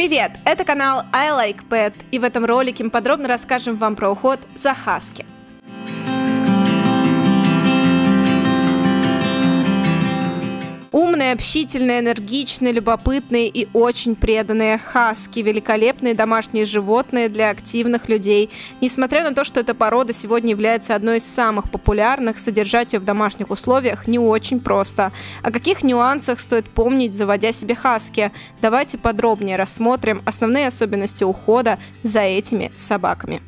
Привет! Это канал iLike Pet, и в этом ролике мы подробно расскажем вам про уход за хаски. Умные, общительные, энергичные, любопытные и очень преданные хаски – великолепные домашние животные для активных людей. Несмотря на то, что эта порода сегодня является одной из самых популярных, содержать ее в домашних условиях не очень просто. О каких нюансах стоит помнить, заводя себе хаски? Давайте подробнее рассмотрим основные особенности ухода за этими собаками.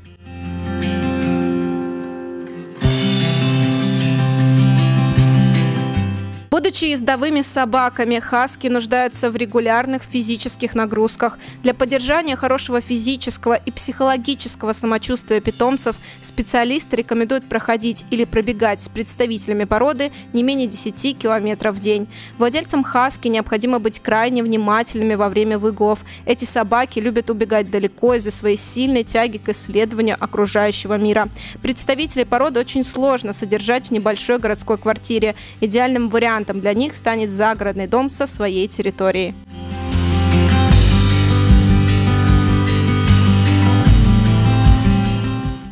Будучи ездовыми собаками, хаски нуждаются в регулярных физических нагрузках. Для поддержания хорошего физического и психологического самочувствия питомцев специалисты рекомендуют проходить или пробегать с представителями породы не менее 10 км в день. Владельцам хаски необходимо быть крайне внимательными во время выгулов. Эти собаки любят убегать далеко из-за своей сильной тяги к исследованию окружающего мира. Представителей породы очень сложно содержать в небольшой городской квартире. Идеальным вариантом для них станет загородный дом со своей территорией.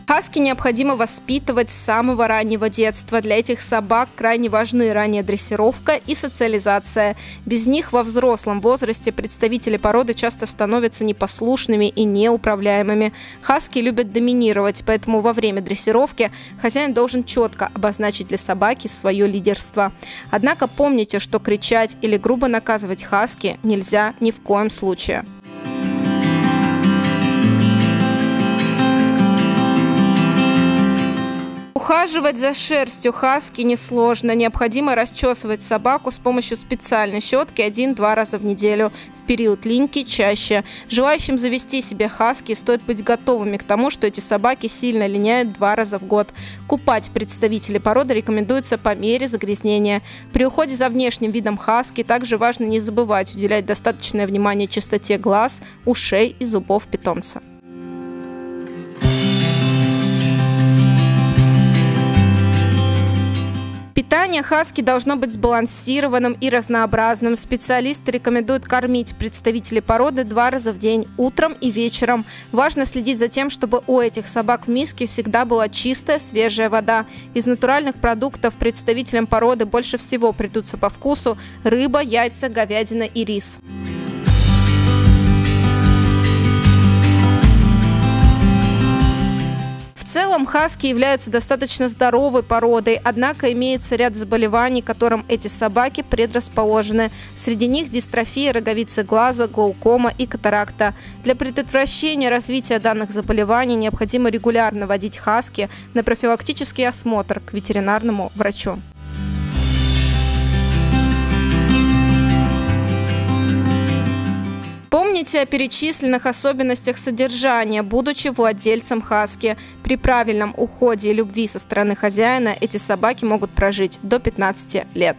Хаски необходимо воспитывать с самого раннего детства. Для этих собак крайне важны ранняя дрессировка и социализация. Без них во взрослом возрасте представители породы часто становятся непослушными и неуправляемыми. Хаски любят доминировать, поэтому во время дрессировки хозяин должен четко обозначить для собаки свое лидерство. Однако помните, что кричать или грубо наказывать хаски нельзя ни в коем случае. Ухаживать за шерстью хаски несложно. Необходимо расчесывать собаку с помощью специальной щетки 1-2 раза в неделю. В период линьки чаще. Желающим завести себе хаски стоит быть готовыми к тому, что эти собаки сильно линяют 2 раза в год. Купать представителей породы рекомендуется по мере загрязнения. При уходе за внешним видом хаски также важно не забывать уделять достаточное внимание чистоте глаз, ушей и зубов питомца. Питание хаски должно быть сбалансированным и разнообразным. Специалисты рекомендуют кормить представителей породы 2 раза в день, утром и вечером. Важно следить за тем, чтобы у этих собак в миске всегда была чистая, свежая вода. Из натуральных продуктов представителям породы больше всего придутся по вкусу рыба, яйца, говядина и рис. В целом хаски являются достаточно здоровой породой, однако имеется ряд заболеваний, которым эти собаки предрасположены. Среди них дистрофия роговицы глаза, глаукома и катаракта. Для предотвращения развития данных заболеваний необходимо регулярно водить хаски на профилактический осмотр к ветеринарному врачу. Помните о перечисленных особенностях содержания, будучи владельцем хаски. При правильном уходе и любви со стороны хозяина эти собаки могут прожить до 15 лет.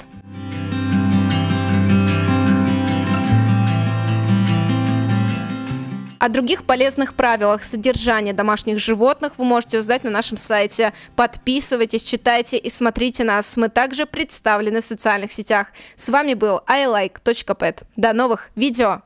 О других полезных правилах содержания домашних животных вы можете узнать на нашем сайте. Подписывайтесь, читайте и смотрите нас. Мы также представлены в социальных сетях. С вами был iLike Pet. До новых видео!